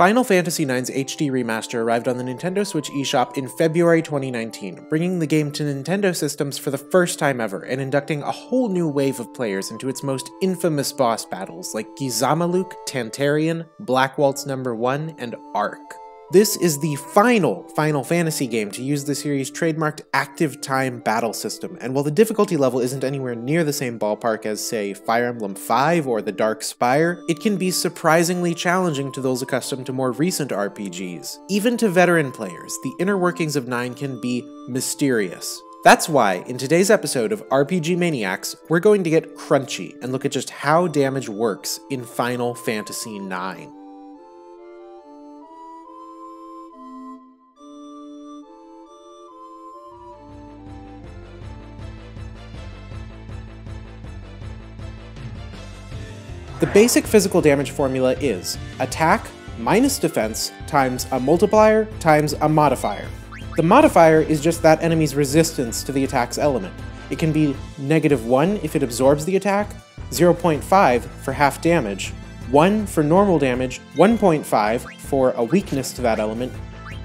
Final Fantasy IX's HD remaster arrived on the Nintendo Switch eShop in February 2019, bringing the game to Nintendo systems for the first time ever and inducting a whole new wave of players into its most infamous boss battles like Gizamaluk, Tantarian, Black Waltz No. 1, and Ark. This is the final Final Fantasy game to use the series' trademarked Active Time Battle System, and while the difficulty level isn't anywhere near the same ballpark as, say, Fire Emblem V or The Dark Spire, it can be surprisingly challenging to those accustomed to more recent RPGs. Even to veteran players, the inner workings of IX can be mysterious. That's why, in today's episode of RPG Maniacs, we're going to get crunchy and look at just how damage works in Final Fantasy IX. The basic physical damage formula is attack minus defense times a multiplier times a modifier. The modifier is just that enemy's resistance to the attack's element. It can be -1 if it absorbs the attack, 0.5 for half damage, 1 for normal damage, 1.5 for a weakness to that element,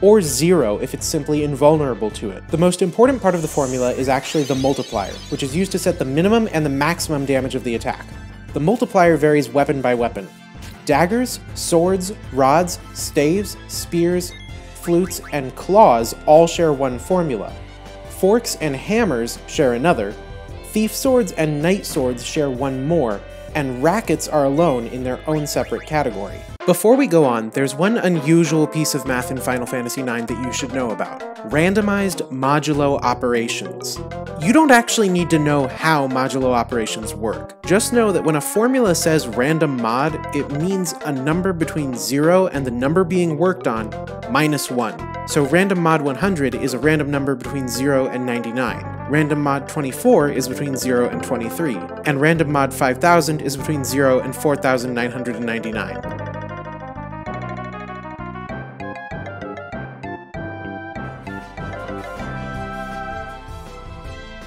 or 0 if it's simply invulnerable to it. The most important part of the formula is actually the multiplier, which is used to set the minimum and the maximum damage of the attack. The multiplier varies weapon by weapon. Daggers, swords, rods, staves, spears, flutes, and claws all share one formula. Forks and hammers share another. Thief swords and knight swords share one more, and rackets are alone in their own separate category. Before we go on, there's one unusual piece of math in Final Fantasy IX that you should know about: randomized modulo operations. You don't actually need to know how modulo operations work. Just know that when a formula says random mod, it means a number between 0 and the number being worked on minus 1. So random mod 100 is a random number between 0 and 99. Random mod 24 is between 0 and 23, and random mod 5000 is between 0 and 4999.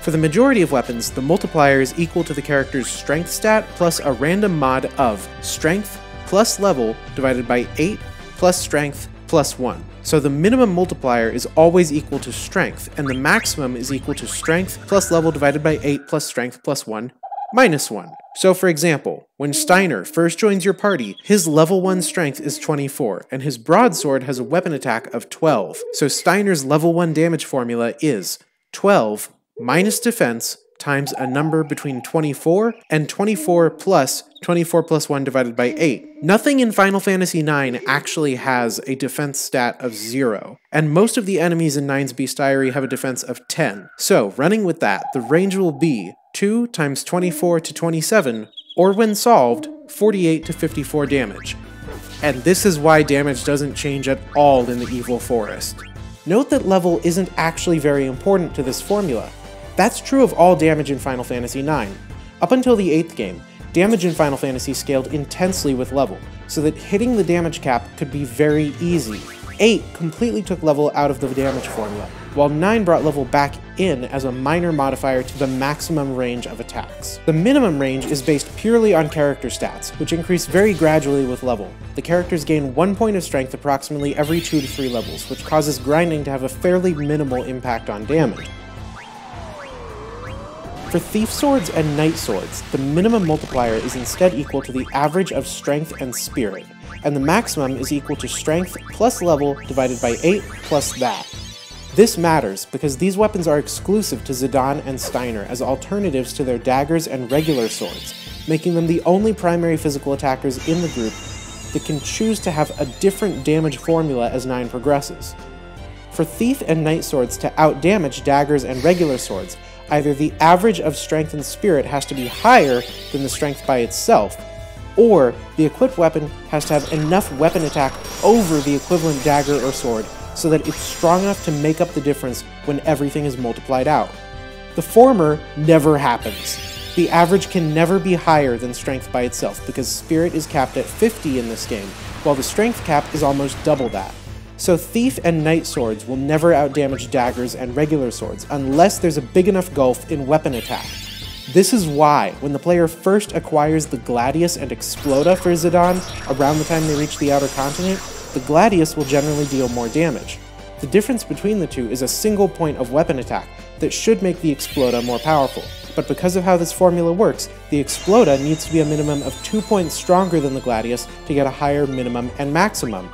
For the majority of weapons, the multiplier is equal to the character's strength stat plus a random mod of strength plus level divided by 8 plus strength plus 1. So the minimum multiplier is always equal to strength, and the maximum is equal to strength plus level divided by 8 plus strength plus 1 minus 1. So for example, when Steiner first joins your party, his level 1 strength is 24, and his broadsword has a weapon attack of 12. So Steiner's level 1 damage formula is 12 minus defense times a number between 24 and 24 plus 1 divided by 8. Nothing in Final Fantasy IX actually has a defense stat of 0, and most of the enemies in IX's Beast Diary have a defense of 10. So, running with that, the range will be 2 times 24 to 27, or when solved, 48 to 54 damage. And this is why damage doesn't change at all in the Evil Forest. Note that level isn't actually very important to this formula. That's true of all damage in Final Fantasy IX. Up until the 8th game, damage in Final Fantasy scaled intensely with level, so that hitting the damage cap could be very easy. 8 completely took level out of the damage formula, while 9 brought level back in as a minor modifier to the maximum range of attacks. The minimum range is based purely on character stats, which increase very gradually with level. The characters gain 1 point of strength approximately every 2 to 3 levels, which causes grinding to have a fairly minimal impact on damage. For thief swords and knight swords, the minimum multiplier is instead equal to the average of strength and spirit, and the maximum is equal to strength plus level divided by 8 plus that. This matters because these weapons are exclusive to Zidane and Steiner as alternatives to their daggers and regular swords, making them the only primary physical attackers in the group that can choose to have a different damage formula as IX progresses. For thief and knight swords to outdamage daggers and regular swords, either the average of strength and spirit has to be higher than the strength by itself, or the equipped weapon has to have enough weapon attack over the equivalent dagger or sword so that it's strong enough to make up the difference when everything is multiplied out. The former never happens. The average can never be higher than strength by itself because spirit is capped at 50 in this game, while the strength cap is almost double that. So thief and knight swords will never outdamage daggers and regular swords unless there's a big enough gulf in weapon attack. This is why, when the player first acquires the Gladius and Exploda for Zidane around the time they reach the Outer Continent, the the Gladius will generally deal more damage. The difference between the two is a single point of weapon attack that should make the Exploda more powerful, but because of how this formula works, the Exploda needs to be a minimum of 2 points stronger than the Gladius to get a higher minimum and maximum.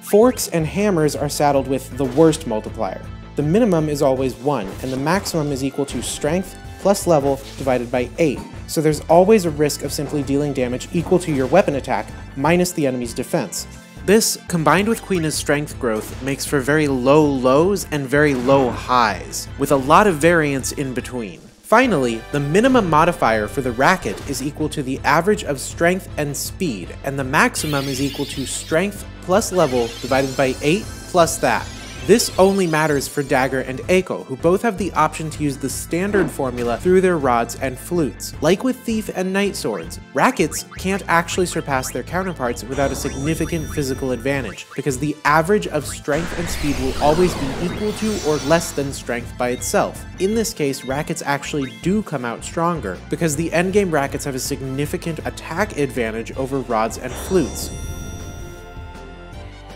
Forks and hammers are saddled with the worst multiplier. The minimum is always 1, and the maximum is equal to strength plus level divided by 8, so there's always a risk of simply dealing damage equal to your weapon attack minus the enemy's defense. This, combined with Queena's strength growth, makes for very low lows and very low highs, with a lot of variance in between. Finally, the minimum modifier for the racket is equal to the average of strength and speed, and the maximum is equal to strength plus level divided by 8 plus that. This only matters for Dagger and Echo, who both have the option to use the standard formula through their rods and flutes. Like with Thief and Knight Swords, rackets can't actually surpass their counterparts without a significant physical advantage, because the average of strength and speed will always be equal to or less than strength by itself. In this case, rackets actually do come out stronger, because the endgame rackets have a significant attack advantage over rods and flutes.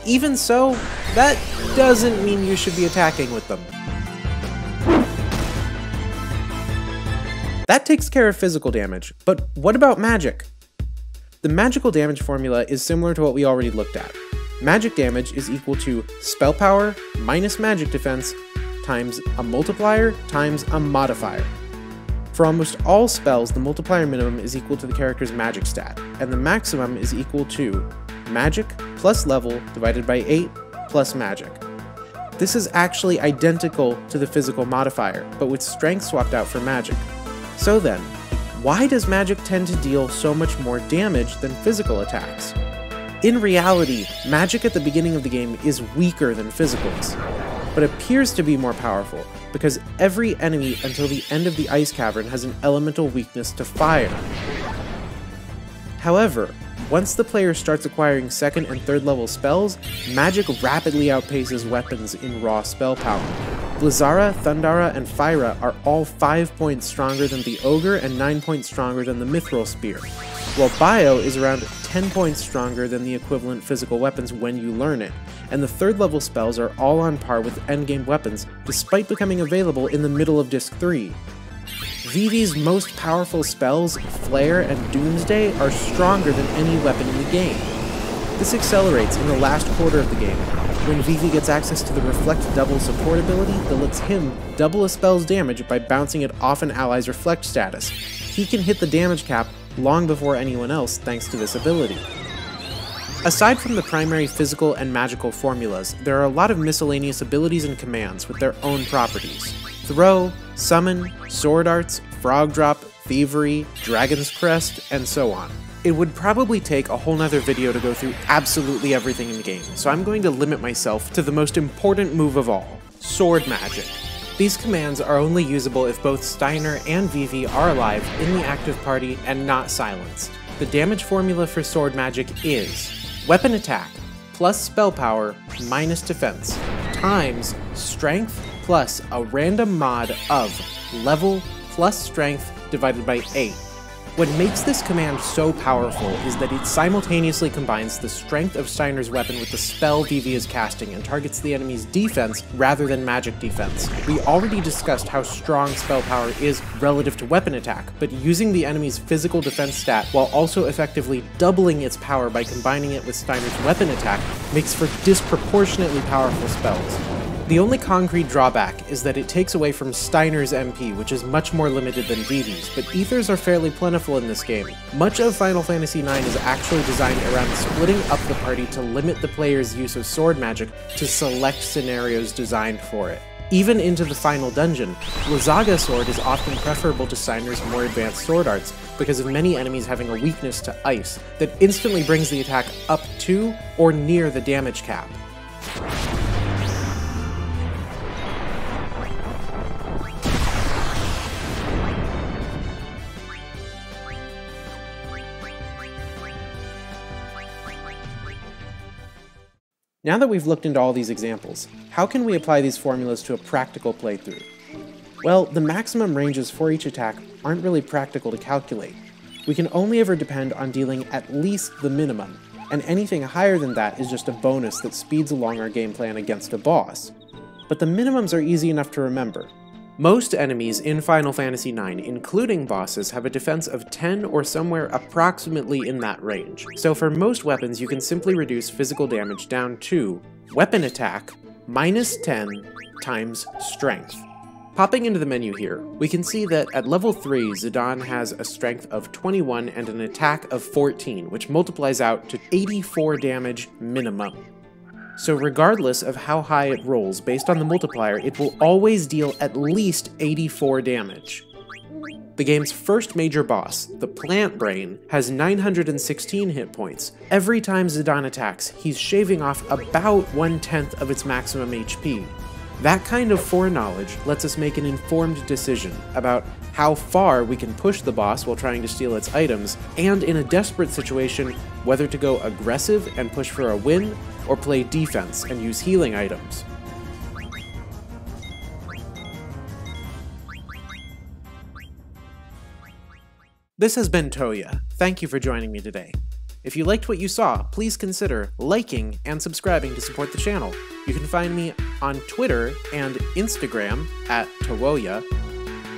Even so, that doesn't mean you should be attacking with them. That takes care of physical damage, but what about magic? The magical damage formula is similar to what we already looked at. Magic damage is equal to spell power minus magic defense times a multiplier times a modifier. For almost all spells, the multiplier minimum is equal to the character's magic stat, and the maximum is equal to magic plus level divided by 8 plus magic. This is actually identical to the physical modifier, but with strength swapped out for magic. So then, why does magic tend to deal so much more damage than physical attacks? In reality, magic at the beginning of the game is weaker than physicals, but appears to be more powerful, because every enemy until the end of the ice cavern has an elemental weakness to fire. However, once the player starts acquiring 2nd and 3rd level spells, magic rapidly outpaces weapons in raw spell power. Blizzara, Thundara, and Fira are all 5 points stronger than the Ogre and 9 points stronger than the Mithril Spear, while Bio is around 10 points stronger than the equivalent physical weapons when you learn it, and the 3rd level spells are all on par with endgame weapons despite becoming available in the middle of Disc 3. Vivi's most powerful spells, Flare and Doomsday, are stronger than any weapon in the game. This accelerates in the last quarter of the game, when Vivi gets access to the Reflect Double support ability that lets him double a spell's damage by bouncing it off an ally's reflect status. He can hit the damage cap long before anyone else thanks to this ability. Aside from the primary physical and magical formulas, there are a lot of miscellaneous abilities and commands with their own properties. Throw, Summon, Sword Arts, Frog Drop, Thievery, Dragon's Crest, and so on. It would probably take a whole nother video to go through absolutely everything in the game, so I'm going to limit myself to the most important move of all, Sword Magic. These commands are only usable if both Steiner and Vivi are alive in the active party and not silenced. The damage formula for Sword Magic is weapon attack plus spell power minus defense times strength plus a random mod of level plus strength divided by 8. What makes this command so powerful is that it simultaneously combines the strength of Steiner's weapon with the spell Vivi is casting and targets the enemy's defense rather than magic defense. We already discussed how strong spell power is relative to weapon attack, but using the enemy's physical defense stat while also effectively doubling its power by combining it with Steiner's weapon attack makes for disproportionately powerful spells. The only concrete drawback is that it takes away from Steiner's MP, which is much more limited than Vivi's, but ethers are fairly plentiful in this game. Much of Final Fantasy IX is actually designed around splitting up the party to limit the player's use of sword magic to select scenarios designed for it. Even into the final dungeon, Blizzaga Sword is often preferable to Steiner's more advanced sword arts because of many enemies having a weakness to ice that instantly brings the attack up to or near the damage cap. Now that we've looked into all these examples, how can we apply these formulas to a practical playthrough? Well, the maximum ranges for each attack aren't really practical to calculate. We can only ever depend on dealing at least the minimum, and anything higher than that is just a bonus that speeds along our game plan against a boss. But the minimums are easy enough to remember. Most enemies in Final Fantasy IX, including bosses, have a defense of 10 or somewhere approximately in that range. So for most weapons, you can simply reduce physical damage down to weapon attack minus 10 times strength. Popping into the menu here, we can see that at level 3, Zidane has a strength of 21 and an attack of 14, which multiplies out to 84 damage minimum. So regardless of how high it rolls, based on the multiplier, it will always deal at least 84 damage. The game's first major boss, the Plant Brain, has 916 hit points. Every time Zidane attacks, he's shaving off about 1/10 of its maximum HP. That kind of foreknowledge lets us make an informed decision about how far we can push the boss while trying to steal its items, and in a desperate situation, whether to go aggressive and push for a win, or play defense and use healing items. This has been Toya. Thank you for joining me today. If you liked what you saw, please consider liking and subscribing to support the channel. You can find me on Twitter and Instagram at Towoya,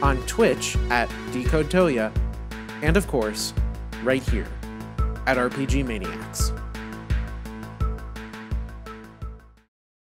on Twitch at DecodeToya, and of course, right here at RPG Maniacs.